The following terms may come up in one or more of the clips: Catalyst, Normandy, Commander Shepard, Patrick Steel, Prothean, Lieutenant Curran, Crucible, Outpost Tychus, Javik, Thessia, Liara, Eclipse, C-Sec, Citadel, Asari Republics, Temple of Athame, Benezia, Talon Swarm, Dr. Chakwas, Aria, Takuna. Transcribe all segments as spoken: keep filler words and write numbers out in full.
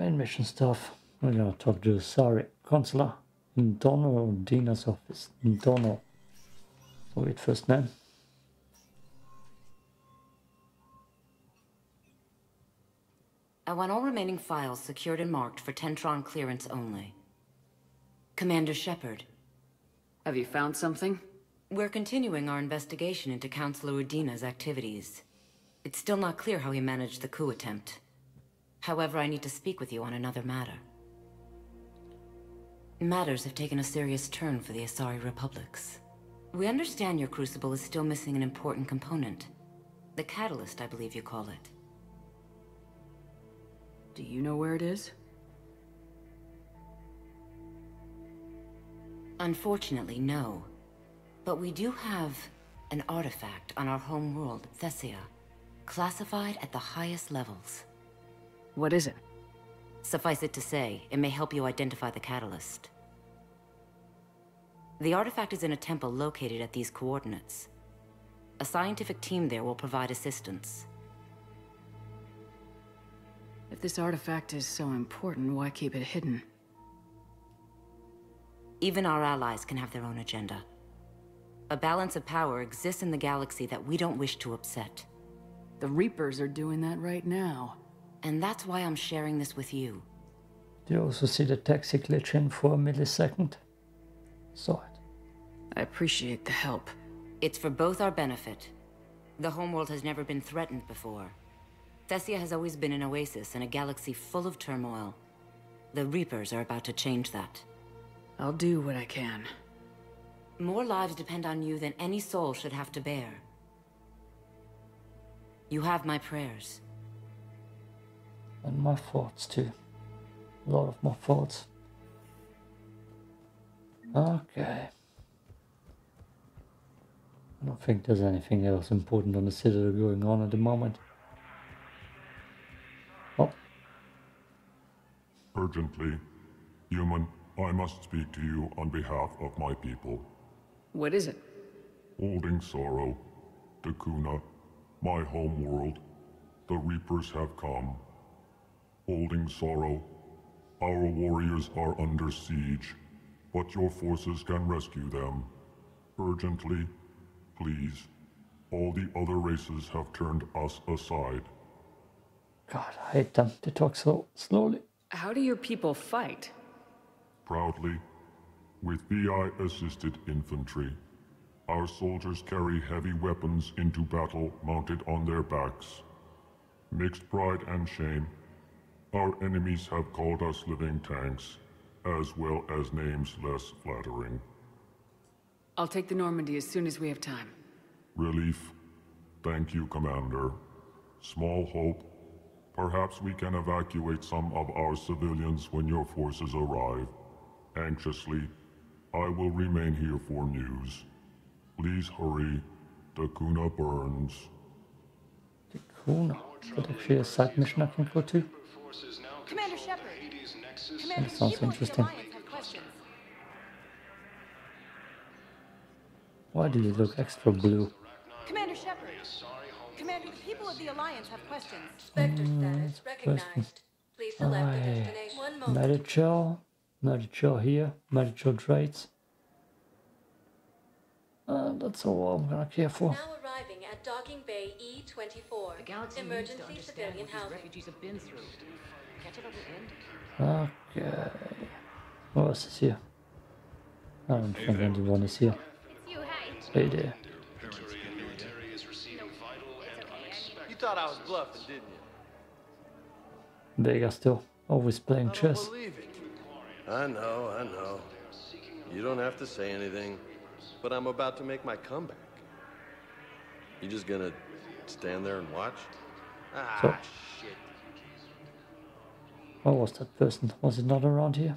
main mission staff. I'm gonna talk to Asari Consular in Dono or Dina's office in Dono. So wait, first name. I want all remaining files secured and marked for Tentron clearance only. Commander Shepard. Have you found something? We're continuing our investigation into Counselor Udina's activities. It's still not clear how he managed the coup attempt. However, I need to speak with you on another matter. Matters have taken a serious turn for the Asari Republics. We understand your Crucible is still missing an important component. The Catalyst, I believe you call it. Do you know where it is? Unfortunately, no. But we do have an artifact on our home world, Thessia, classified at the highest levels. What is it? Suffice it to say, it may help you identify the Catalyst. The artifact is in a temple located at these coordinates. A scientific team there will provide assistance. If this artifact is so important, why keep it hidden? Even our allies can have their own agenda. A balance of power exists in the galaxy that we don't wish to upset. The Reapers are doing that right now. And that's why I'm sharing this with you. Do you also see the taxi glitch in for a millisecond? Saw it. I appreciate the help. It's for both our benefit. The homeworld has never been threatened before. Thessia has always been an oasis in a galaxy full of turmoil. The Reapers are about to change that. I'll do what I can. More lives depend on you than any soul should have to bear. You have my prayers. And my thoughts too. A lot of my thoughts. Okay. I don't think there's anything else important on the Citadel going on at the moment. Oh. Urgently, human, I must speak to you on behalf of my people. What is it? Holding sorrow, Takuna, my home world. The Reapers have come. Holding sorrow, our warriors are under siege, but your forces can rescue them. Urgently, please. All the other races have turned us aside. God, I hate them. They talk so slowly. How do your people fight? Proudly, with B I-assisted infantry. Our soldiers carry heavy weapons into battle mounted on their backs. Mixed pride and shame. Our enemies have called us living tanks, as well as names less flattering. I'll take the Normandy as soon as we have time. Relief. Thank you, Commander. Small hope. Perhaps we can evacuate some of our civilians when your forces arrive. Anxiously, I will remain here for news. Please hurry. Takuna burns. Takuna? Is that actually a side mission I can go to? Commander Shepard. Commander, that sounds interesting. Why do you look extra blue? Commander Shepard. Commander, the people of the Alliance have questions. Spectre status recognized. Please select the destination. One moment. Medichel. Medichel here. Medichel traits. Uh, that's all I'm gonna care for. Now arriving at docking bay E twenty-four. The galaxy emergency needs to civilian housing. Refugees have been through. Catch it over the end. Okay. What else is here? I don't think anyone is here. It's you, hey. Hey there. You thought I was bluffing, didn't you? Bigger still. Always playing chess. I know, I know. You don't have to say anything. But I'm about to make my comeback. You just gonna stand there and watch? Ah, so, shit. What was that person? Was it not around here?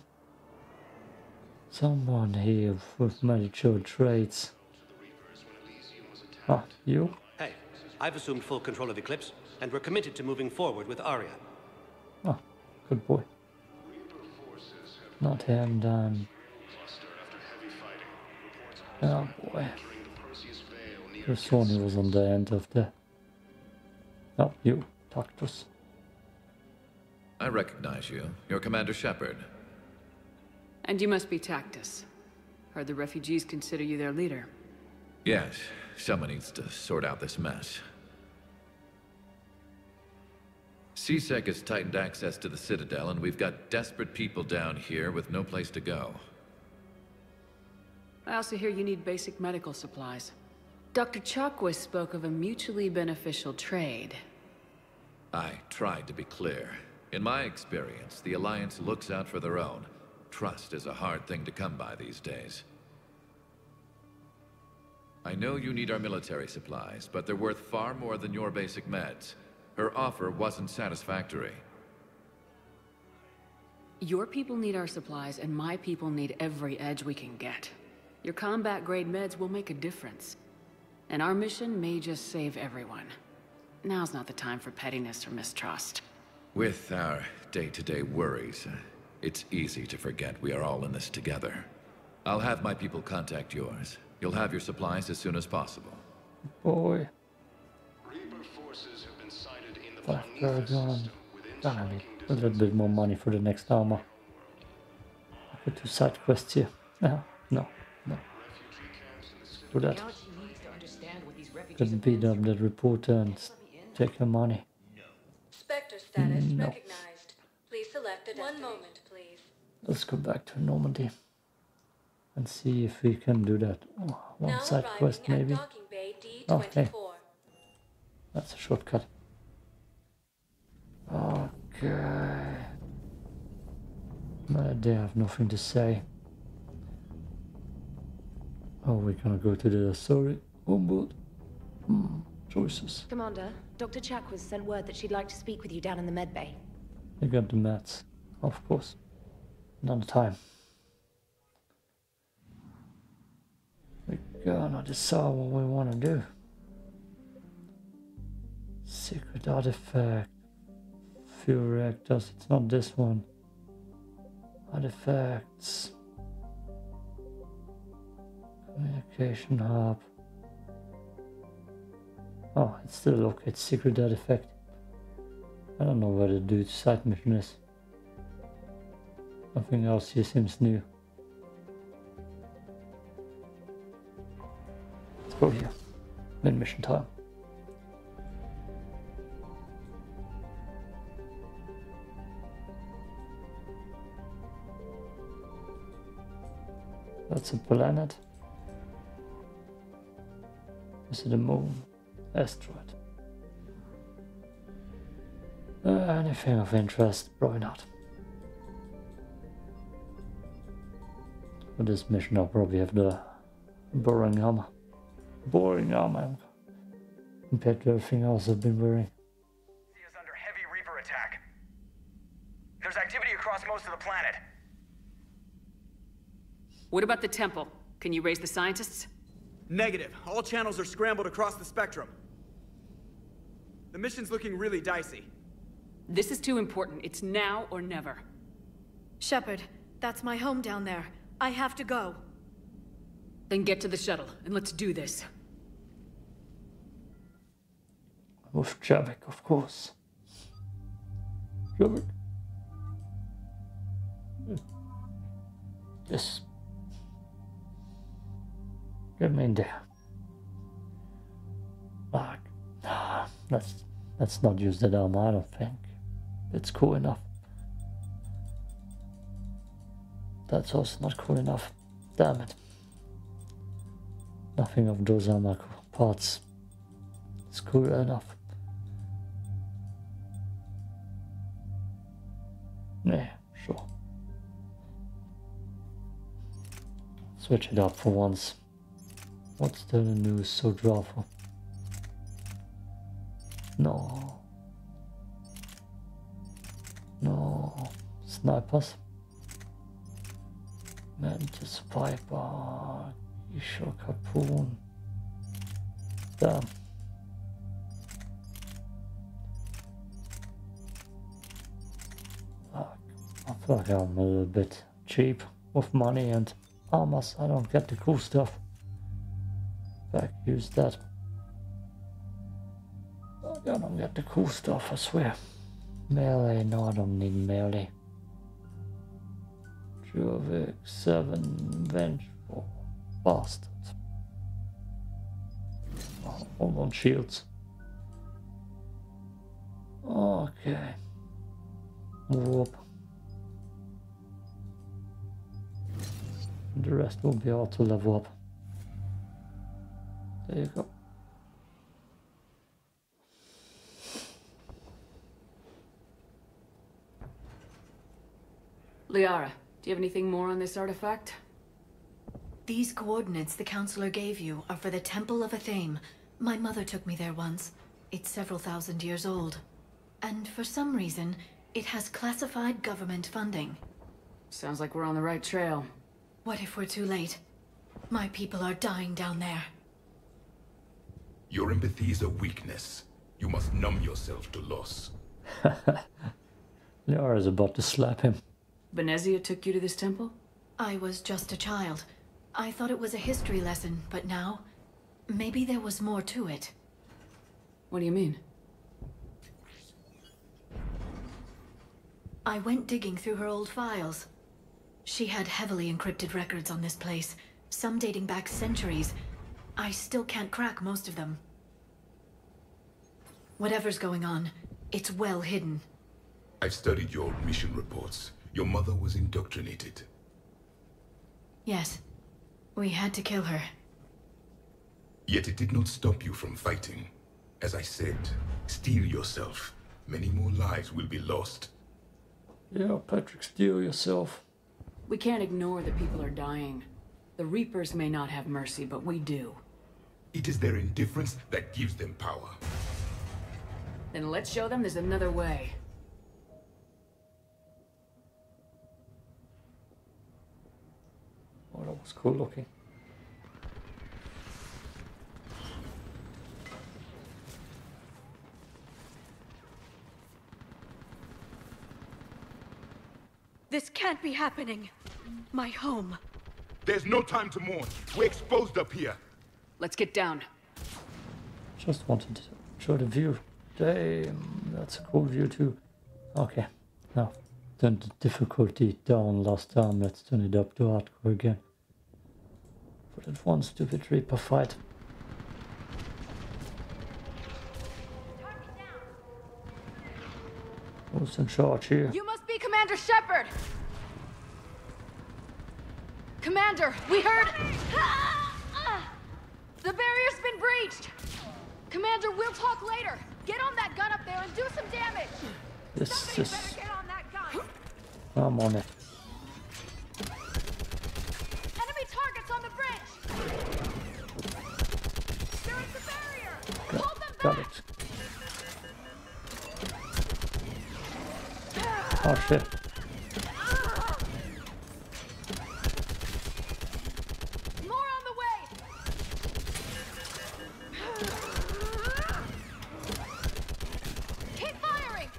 Someone here with medical traits. Ah, you? Hey, I've assumed full control of Eclipse, and we're committed to moving forward with Aria. Ah, good boy. Not him, then. Oh boy. The Sony was on the end of the... Oh, you, Tactus. I recognize you. You're Commander Shepard. And you must be Tactus. Heard the refugees consider you their leader. Yes. Someone needs to sort out this mess. C-Sec has tightened access to the Citadel, and we've got desperate people down here with no place to go. I also hear you need basic medical supplies. Doctor Chakwas spoke of a mutually beneficial trade. I tried to be clear. In my experience, the Alliance looks out for their own. Trust is a hard thing to come by these days. I know you need our military supplies, but they're worth far more than your basic meds. Her offer wasn't satisfactory. Your people need our supplies, and my people need every edge we can get. Your combat-grade meds will make a difference. And our mission may just save everyone. Now's not the time for pettiness or mistrust. With our day-to-day worries, it's easy to forget we are all in this together. I'll have my people contact yours. You'll have your supplies as soon as possible. Boy. That's very good. Damn it. A little bit more money for the next armor. I could do side quests here. Uh, no, no. Do that. Just beat up that reporter and take her money. Spectre status no. recognized. Please select a one moment, please. Let's go back to Normandy and see if we can do that. Oh, one now side quest maybe. Okay. That's a shortcut. Okay. But they have nothing to say. Oh, we're gonna go to the Asari Republics. Hmm, choices. Commander, Doctor Chakwas sent word that she'd like to speak with you down in the med bay. They got the meds, of course. Another time. We're gonna decide what we wanna do. Secret artifact. Few reactors, it's not this one. Artifacts. Communication hub. Oh, it's still located. Secret artifact. I don't know where the dude's side mission is. Nothing else here seems new. Let's go here. Mid mission time. That's a planet. Is it a moon? Asteroid. Uh, anything of interest? Probably not. For this mission, I'll probably have the boring armor. Boring armor compared to everything else I've been wearing. Is under heavy Reaper attack. There's activity across most of the planet. What about the temple? Can you raise the scientists? Negative. All channels are scrambled across the spectrum. The mission's looking really dicey. This is too important. It's now or never. Shepard, that's my home down there. I have to go. Then get to the shuttle, and let's do this. With Javik, of course. Javik. Yes. Get me in there. Fuck. Ah, let's, let's not use that armor, I don't think. It's cool enough. That's also not cool enough. Damn it. Nothing of those armor parts. It's cool enough. Yeah, sure. Switch it up for once. What's the news so dreadful? No. No. Snipers? Mantis Viper. Isho Kapoon. Damn. Fuck. I feel like I'm a little bit cheap with money and armors. I don't get the cool stuff. Back, use that. I don't get the cool stuff, I swear. Melee, no, I don't need melee. Javik, seven, vengeful bastard. Oh, hold on, shields. Okay. Move up. The rest will be hard to level up. There you go. Liara, do you have anything more on this artifact? These coordinates the Counselor gave you are for the Temple of Athame. My mother took me there once. It's several thousand years old. And for some reason, it has classified government funding. Sounds like we're on the right trail. What if we're too late? My people are dying down there. Your empathy is a weakness. You must numb yourself to loss. Liara is about to slap him. Benezia took you to this temple? I was just a child. I thought it was a history lesson, but now... maybe there was more to it. What do you mean? I went digging through her old files. She had heavily encrypted records on this place, some dating back centuries. I still can't crack most of them. Whatever's going on, it's well hidden. I've studied your old mission reports. Your mother was indoctrinated. Yes. We had to kill her. Yet it did not stop you from fighting. As I said, steel yourself. Many more lives will be lost. Yeah, Patrick, steel yourself. We can't ignore that people are dying. The Reapers may not have mercy, but we do. It is their indifference that gives them power. Then let's show them there's another way. Oh, that was cool looking. This can't be happening. My home. There's no time to mourn. We're exposed up here. Let's get down. Just wanted to show the view. Damn, that's a cool view too. Okay, now turn the difficulty down last time. Let's turn it up to hardcore again. For that one stupid Reaper fight. Who's in charge here? You must be Commander Shepard! Commander, we heard... The barrier's been breached! Commander, we'll talk later! Get on that gun up there and do some damage! This Somebody is... better get on that gun! I'm on it. Enemy targets on the bridge! They're at the barrier! Got, Hold them got back! It. Oh shit. More on the way. Keep firing.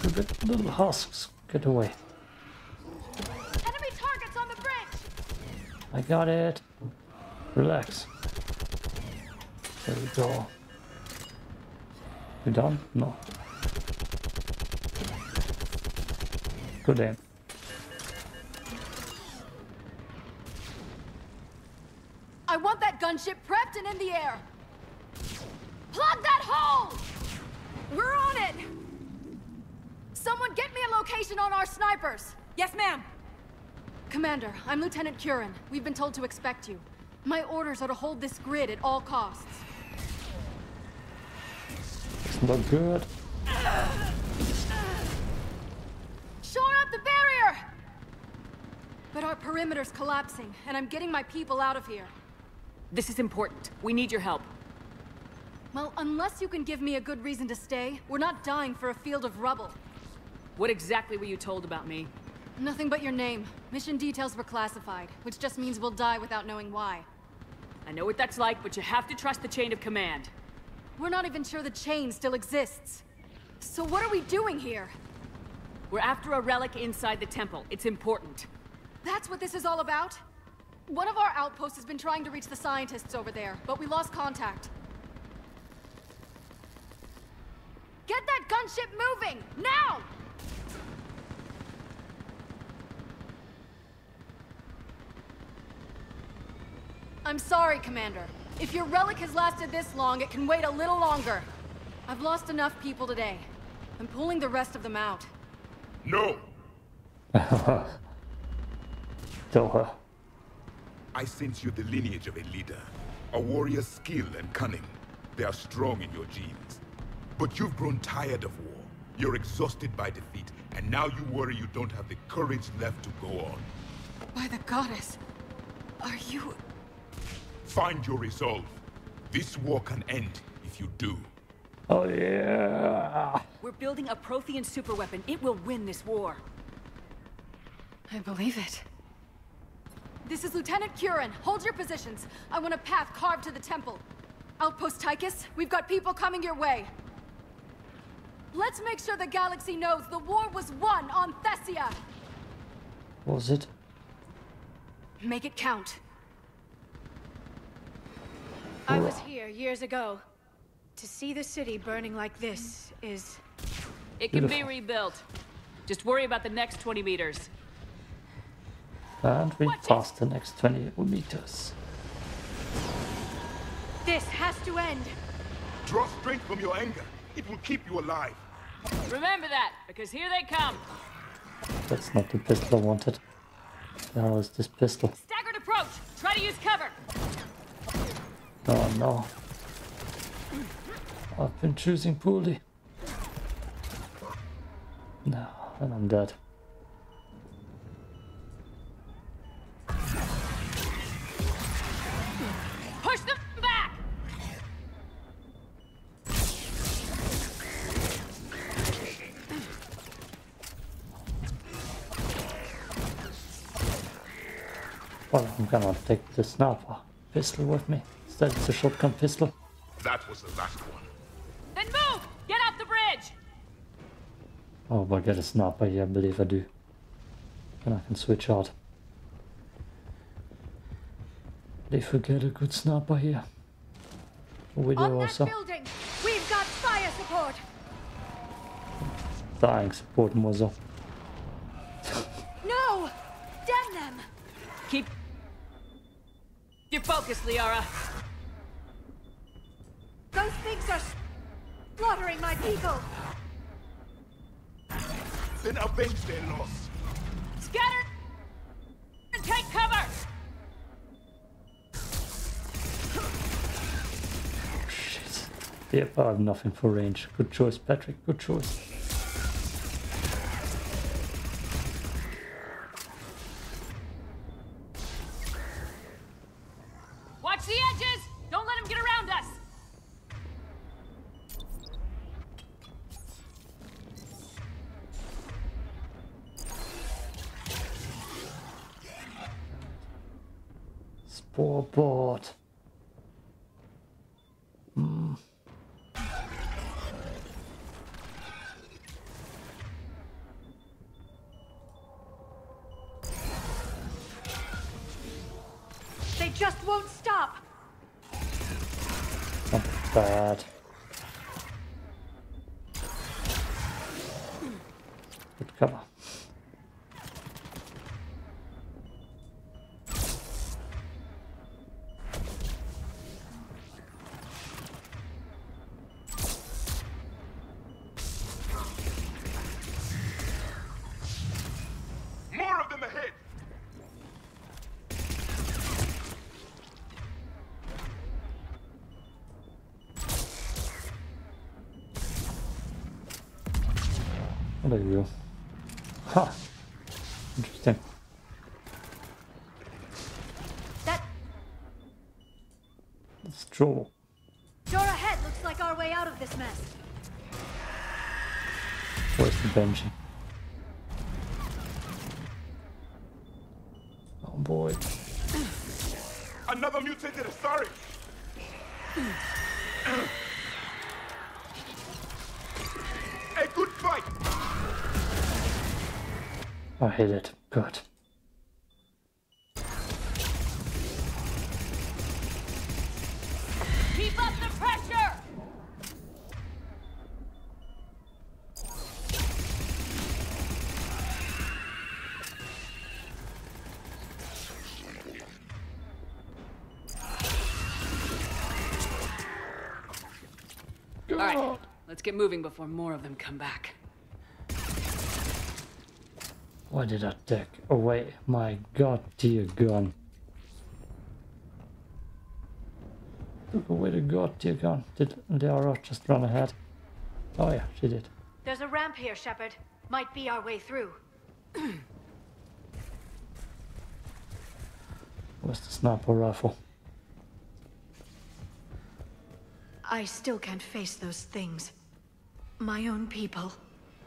Stupid little husks. Get away. Enemy targets on the bridge. I got it. Relax. There we go. We're done? No. Good aim. I want that gunship prepped and in the air. Plug that hole! We're on it! Someone get me a location on our snipers. Yes, ma'am. Commander, I'm Lieutenant Curran. We've been told to expect you. My orders are to hold this grid at all costs. Not good. Shore up the barrier! But our perimeter's collapsing, and I'm getting my people out of here. This is important. We need your help. Well, unless you can give me a good reason to stay, we're not dying for a field of rubble. What exactly were you told about me? Nothing but your name. Mission details were classified, which just means we'll die without knowing why. I know what that's like, but you have to trust the chain of command. We're not even sure the chain still exists. So what are we doing here? We're after a relic inside the temple. It's important. That's what this is all about? One of our outposts has been trying to reach the scientists over there, but we lost contact. gunship moving! Now! I'm sorry, Commander. If your relic has lasted this long, it can wait a little longer. I've lost enough people today. I'm pulling the rest of them out. No! Tell her. I sense you the lineage of a leader. A warrior's skill and cunning. They are strong in your genes. But you've grown tired of war. You're exhausted by defeat, and now you worry you don't have the courage left to go on. By the goddess, are you... Find your resolve. This war can end if you do. Oh yeah. We're building a Prothean superweapon. It will win this war. I believe it. This is Lieutenant Curran. Hold your positions. I want a path carved to the temple. Outpost Tychus, we've got people coming your way. Let's make sure the galaxy knows the war was won on Thessia. What was it? Make it count. I was here years ago. To see the city burning like this is... It can Beautiful. be rebuilt. Just worry about the next twenty meters. And we Watch passed it. the next twenty meters. This has to end. Draw strength from your anger. It will keep you alive. Remember that, because here they come. That's not the pistol I wanted. Now is this pistol. Staggered approach. Try to use cover. Oh no. I've been choosing poorly. No, and I'm dead. Push them back. Well, I'm gonna take the sniper pistol with me. Instead, it's a shotgun pistol. That was the last one. Then move! Get off the bridge! Oh, but I got a sniper here, I believe I do. And I can switch out. They forget a good sniper here. We do also. On that building, we've got fire support! Dying support, Mozo. No! Damn them! Keep your focus, Liara. Those things are slaughtering my people! Then avenge their loss! Scatter! And take cover! Oh, shit. Yep, I have nothing for range. Good choice, Patrick. Good choice. Watch the edges! Don't let them get around us! Spore board. Mm. They just won't stop. Not bad. Good cover. There you go. Ha! Interesting. That... That's trouble. Door ahead looks like our way out of this mess. Where's the benching? Oh boy. Another mutated Asari! A good fight! I hit it. Good. Keep up the pressure! Alright, let's get moving before more of them come back. Why did I take away my god tier gun? Took away the god tier gun. Did Liara just run ahead? Oh yeah, she did. There's a ramp here, Shepard. Might be our way through. Where's the sniper rifle? I still can't face those things. My own people.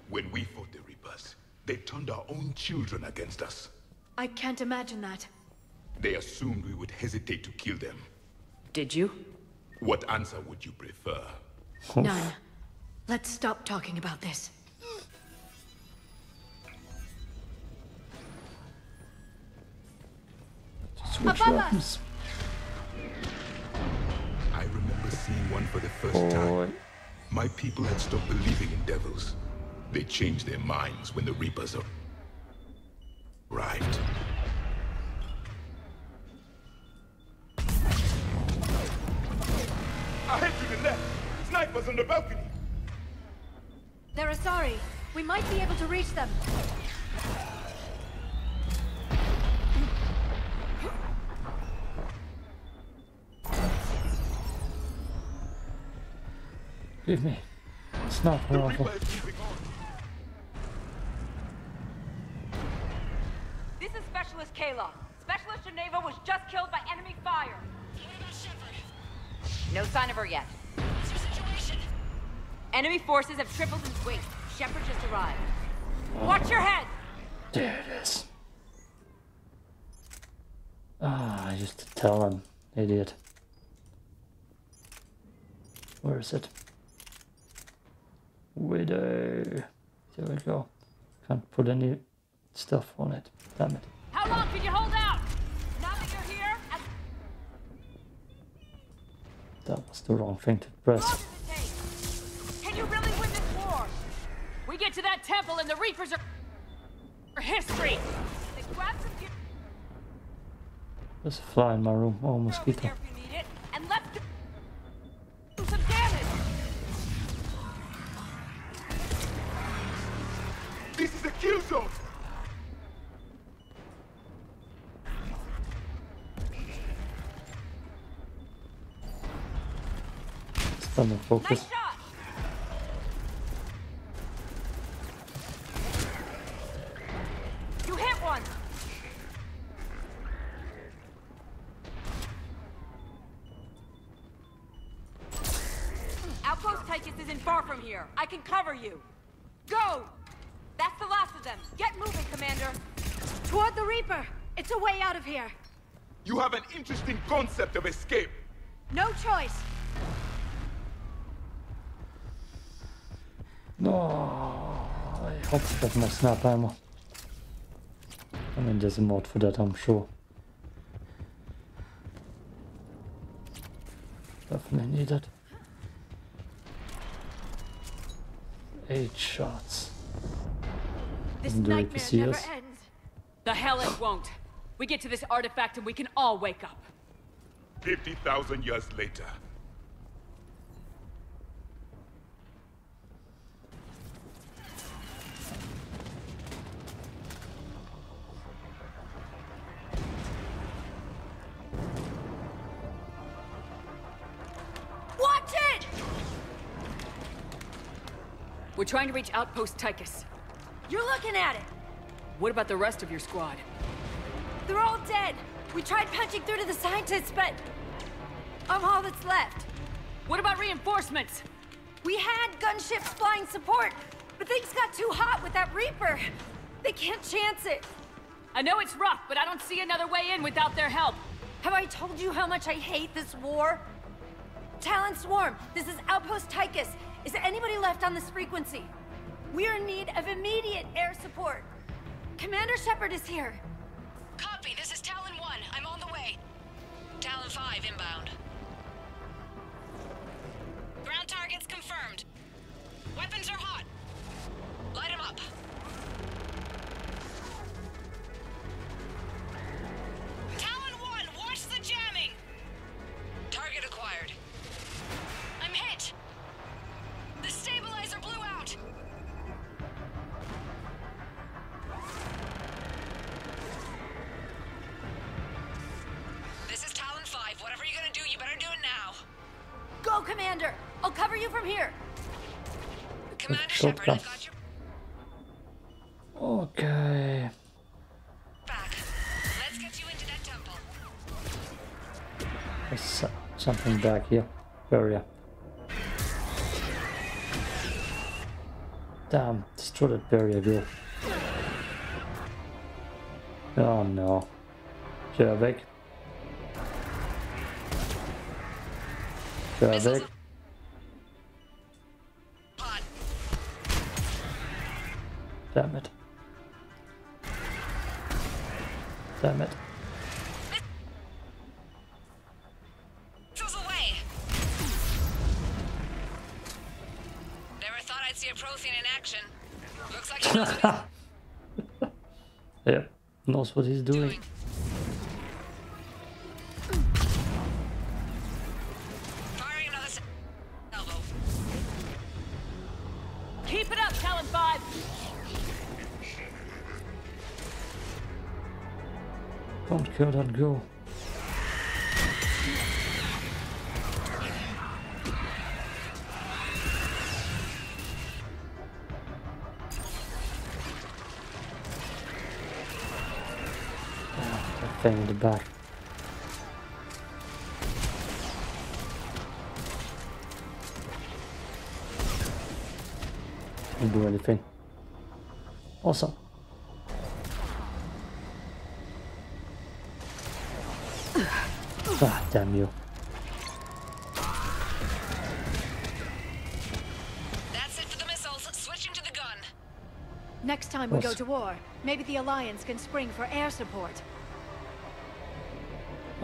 When we fought the Reapers, they turned our own children against us. I can't imagine that. They assumed we would hesitate to kill them. Did you? What answer would you prefer? None. Let's stop talking about this. Switch weapons. I remember seeing one for the first oh. time. My people had stopped believing in devils. They changed their minds when the Reapers arrived. I head to the left. Snipers on the balcony. They're Asari. We might be able to reach them. Give me. It's not horrible. This is Specialist Kayla. Specialist Geneva was just killed by enemy fire. What about Shepard? No sign of her yet. What's your situation? Enemy forces have tripled in weight. Shepard just arrived. Oh. Watch your head! There it is. Ah, I used to tell him. Idiot. Where is it? Widow. There we go. Can't put any stuff on it. Damn it. How long can you hold out? Now that you're here, I... That was the wrong thing to press. Can you really win this war? We get to that temple and the Reapers are for history. They grab some... There's a fly in my room. Oh, mosquito. This is a kill zone! Stand and focus. Nice shot. You hit one! Outpost Tychus isn't far from here. I can cover you. Go! That's the last of them. Get moving, Commander. Toward the Reaper. It's a way out of here. You have an interesting concept of escape. No choice. No. I hope I got my snap ammo. I mean, there's a mod for that, I'm sure. Definitely need it. Eight shots. This nightmare never ends. The hell it won't. We get to this artifact and we can all wake up. fifty thousand years later. Watch it! We're trying to reach Outpost Tychus. You're looking at it! What about the rest of your squad? They're all dead! We tried punching through to the scientists, but... I'm all that's left. What about reinforcements? We had gunships flying support, but things got too hot with that Reaper. They can't chance it. I know it's rough, but I don't see another way in without their help. Have I told you how much I hate this war? Talon Swarm, this is Outpost Tychus. Is there anybody left on this frequency? We're in need of immediate air support. Commander Shepard is here. Copy. This is Talon one. I'm on the way. Talon five inbound. Ground targets confirmed. Weapons are hot. Light them up. Talon one, watch the jamming. Target acquired. I'm hit. go, Commander! I'll cover you from here! Commander Shepard, I got your... Okay... Back. Let's get you into that temple. There's something back here. Hurry up. Damn, destroy that barrier, girl. Oh no. Javik. Javik. Damn it. Damn it. Yeah, knows what he's doing. Keep it up, Talon Five. Don't kill that girl. Thing in the back. Didn't do anything. Awesome. Ah, damn you. That's it for the missiles. Switching to the gun. Next time we go to war, maybe the Alliance can spring for air support.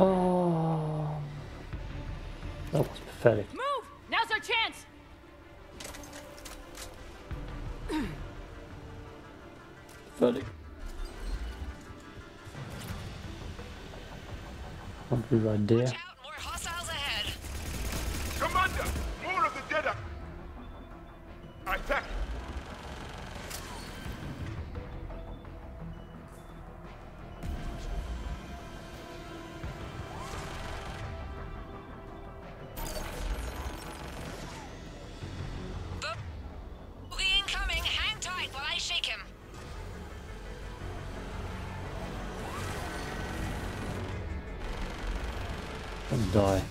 Oh, that was pathetic. Move! Now's our chance. Pathetic. Won't be right there. Watch out, more hostiles ahead. Commander, more of the dead are... Attack. Die.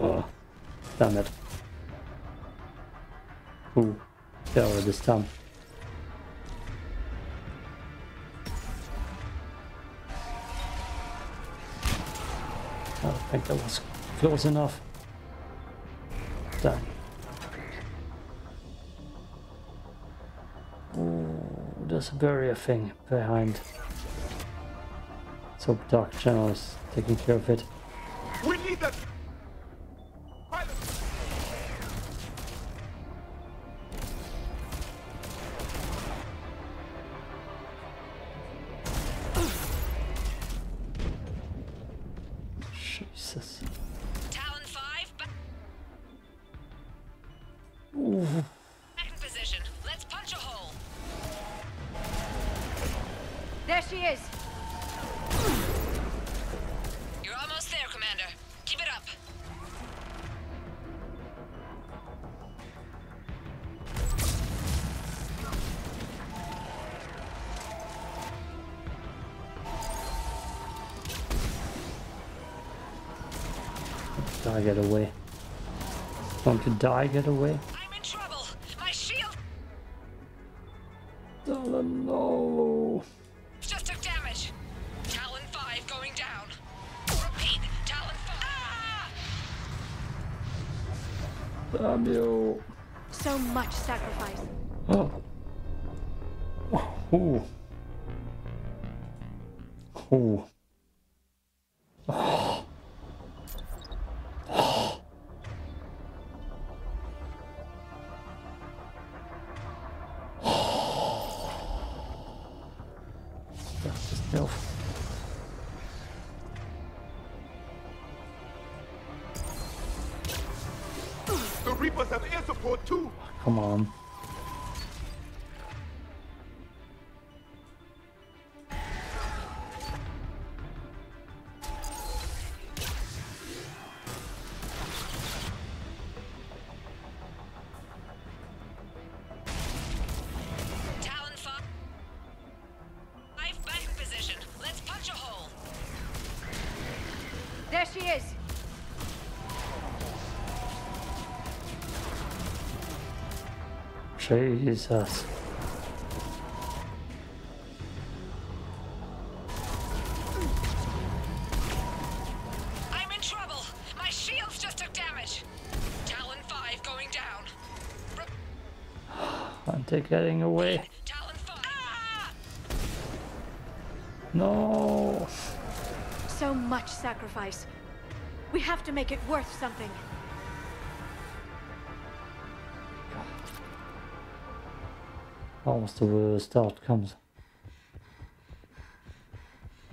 Oh, damn it. Ooh, they're already stunned. I don't think that was close enough. Damn. Ooh, there's a barrier thing behind. So Dark Channel is taking care of it. We need that. Pilot. Jesus. Talon Five. Ooh. Back in position. Let's punch a hole. There she is. Get away. Want to die? Get away. I'm in trouble. My shield. Talon, no. Just took damage. Talon Five going down. Repeat, Talon Five. Ah! Damn you. So much sacrifice. Oh. Oh. Oh. Oh. Come on. Jesus. They're getting away. No. So much sacrifice. We have to make it worth something. Almost the worst outcomes.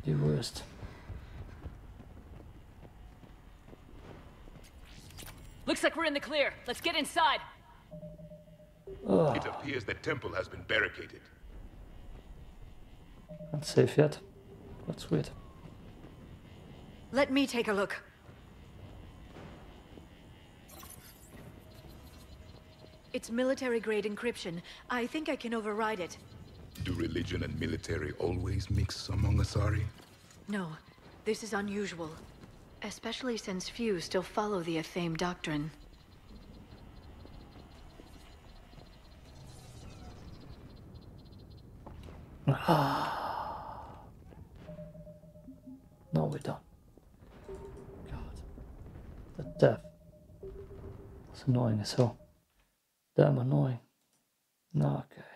The worst. Looks like we're in the clear. Let's get inside. Oh. It appears the temple has been barricaded. Not safe yet. That's weird. Let me take a look. It's military-grade encryption. I think I can override it. Do religion and military always mix among Asari? No. This is unusual. Especially since few still follow the Athame doctrine. No, we don't. God. The death. It's annoying as hell. Damn annoying. No, okay.